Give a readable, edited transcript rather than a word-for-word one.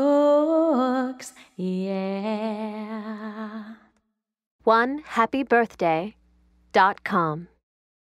Brooks, yeah. 1happybirthday.com